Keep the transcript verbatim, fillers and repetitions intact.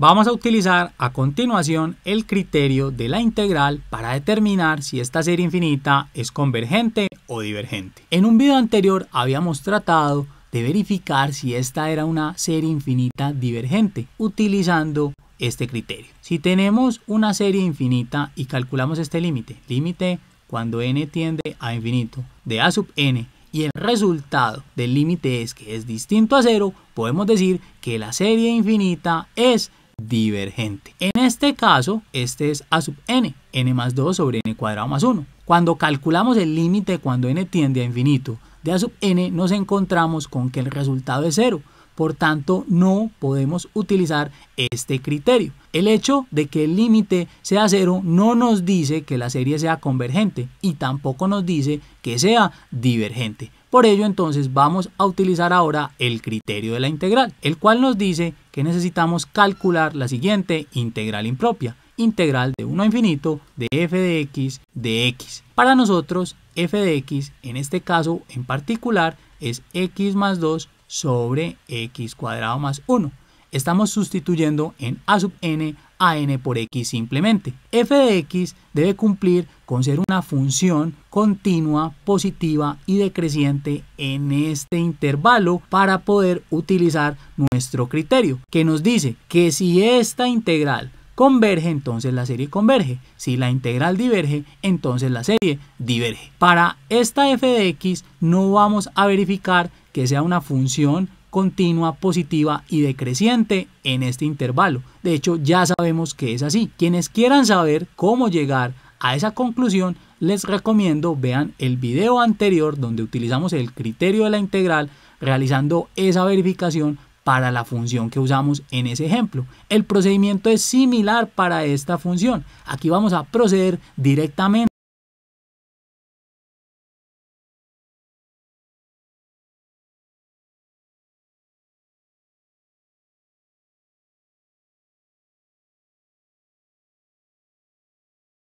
Vamos a utilizar a continuación el criterio de la integral para determinar si esta serie infinita es convergente o divergente. En un video anterior habíamos tratado de verificar si esta era una serie infinita divergente utilizando este criterio. Si tenemos una serie infinita y calculamos este límite, límite cuando n tiende a infinito de a sub n, y el resultado del límite es que es distinto a cero, podemos decir que la serie infinita es divergente. En este caso, este es a sub n, n más dos sobre n cuadrado más uno. Cuando calculamos el límite cuando n tiende a infinito de a sub n, nos encontramos con que el resultado es cero. Por tanto, no podemos utilizar este criterio. El hecho de que el límite sea cero no nos dice que la serie sea convergente y tampoco nos dice que sea divergente. Por ello, entonces, vamos a utilizar ahora el criterio de la integral, el cual nos dice que necesitamos calcular la siguiente integral impropia, integral de uno a infinito de f de x de x. Para nosotros, f de x, en este caso en particular, es x más dos sobre x cuadrado más uno. Estamos sustituyendo en a sub n a n por x simplemente. F de x debe cumplir con ser una función continua, positiva y decreciente en este intervalo para poder utilizar nuestro criterio, que nos dice que si esta integral converge, entonces la serie converge. Si la integral diverge, entonces la serie diverge. Para esta f de x no vamos a verificar que sea una función continua, positiva y decreciente en este intervalo. De hecho, ya sabemos que es así. Quienes quieran saber cómo llegar a esa conclusión, les recomiendo vean el video anterior donde utilizamos el criterio de la integral realizando esa verificación para la función que usamos en ese ejemplo. El procedimiento es similar para esta función. Aquí vamos a proceder directamente